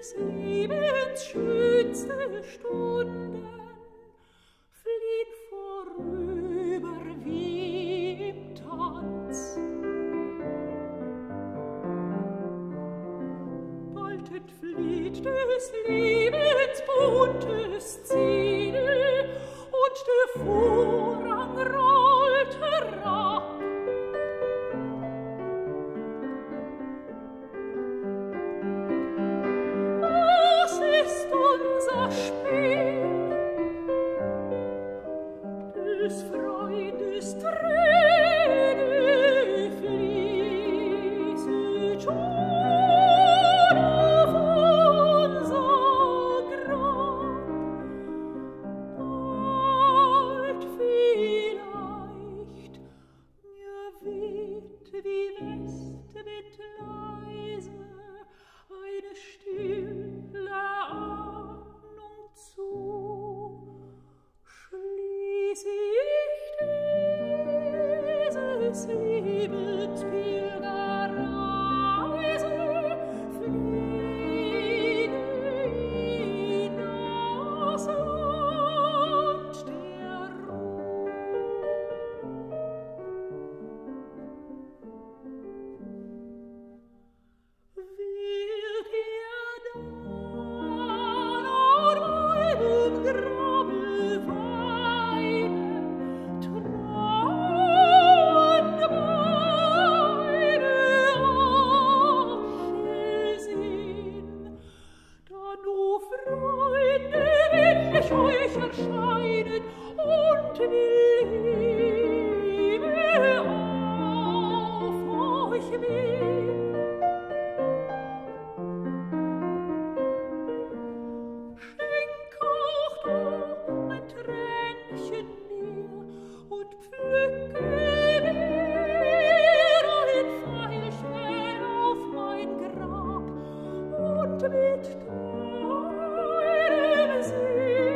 des Lebens schönste Stunden fliehen vorüber wie im Tanz. Bald entflieht des Lebens buntes Ziel und der Vorrang rollt herab. Unser Spiel des Freudes Träne fließt schon auf unser Grab. Bald vielleicht mir weht wie Westwind leise eine stille Ahnung zu, schließe ich dieses Liebespilger Reise, fliege hinaus und der Ruhe. Will dir da euch erscheinen und die Liebe auf euch wehen. Schenk auch du ein Tränchen mir und pflücke mir ein Veilchen auf mein Grab und mit deinem Segen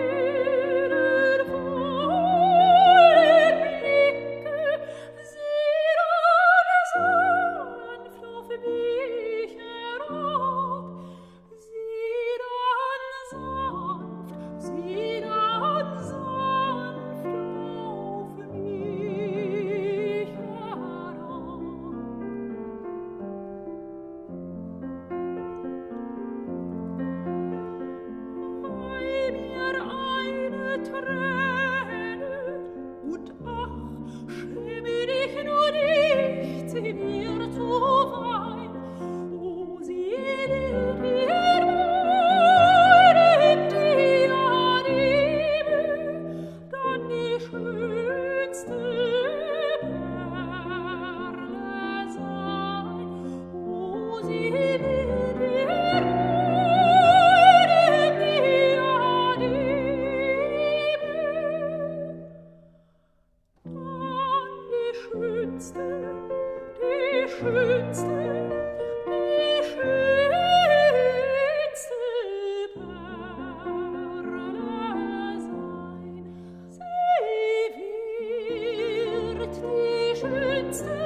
die schönste, die schönste Perle sein. Sie wird die schönste.